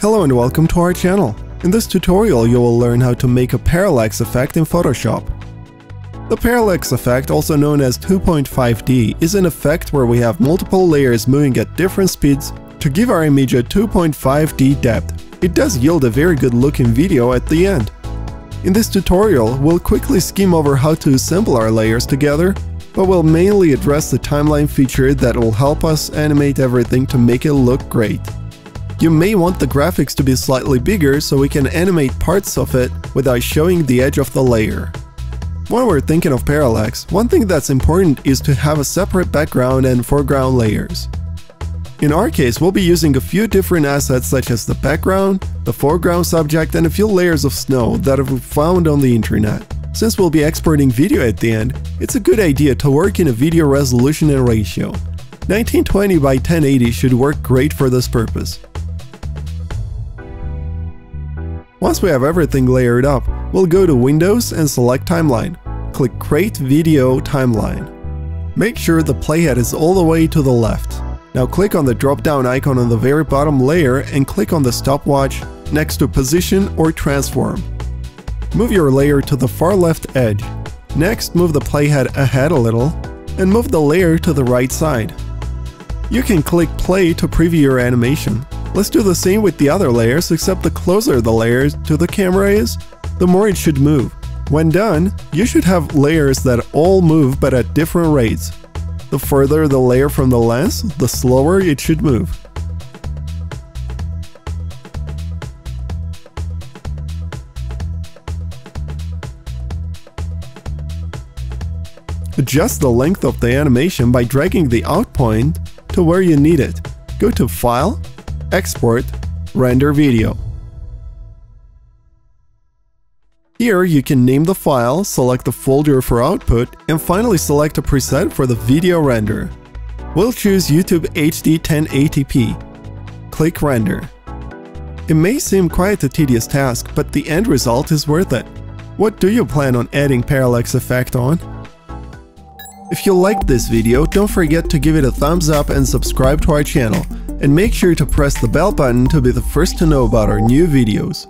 Hello and welcome to our channel. In this tutorial you will learn how to make a parallax effect in Photoshop. The parallax effect, also known as 2.5D, is an effect where we have multiple layers moving at different speeds to give our image a 2.5D depth. It does yield a very good looking video at the end. In this tutorial we'll quickly skim over how to assemble our layers together, but we'll mainly address the timeline feature that will help us animate everything to make it look great. You may want the graphics to be slightly bigger so we can animate parts of it without showing the edge of the layer. When we're thinking of parallax, one thing that's important is to have a separate background and foreground layers. In our case, we'll be using a few different assets such as the background, the foreground subject, and a few layers of snow that we've found on the internet. Since we'll be exporting video at the end, it's a good idea to work in a video resolution and ratio. 1920 by 1080 should work great for this purpose. Once we have everything layered up, we'll go to Windows and select Timeline. Click Create Video Timeline. Make sure the playhead is all the way to the left. Now click on the drop-down icon on the very bottom layer and click on the stopwatch next to Position or Transform. Move your layer to the far left edge. Next, move the playhead ahead a little and move the layer to the right side. You can click Play to preview your animation. Let's do the same with the other layers, except the closer the layer to the camera is, the more it should move. When done, you should have layers that all move but at different rates. The further the layer from the lens, the slower it should move. Adjust the length of the animation by dragging the out point to where you need it. Go to File, Export, Render Video. Here you can name the file, select the folder for output, and finally select a preset for the video render. We'll choose YouTube HD 1080p. Click Render. It may seem quite a tedious task, but the end result is worth it. What do you plan on adding parallax effect on? If you liked this video, don't forget to give it a thumbs up and subscribe to our channel. And make sure to press the bell button to be the first to know about our new videos.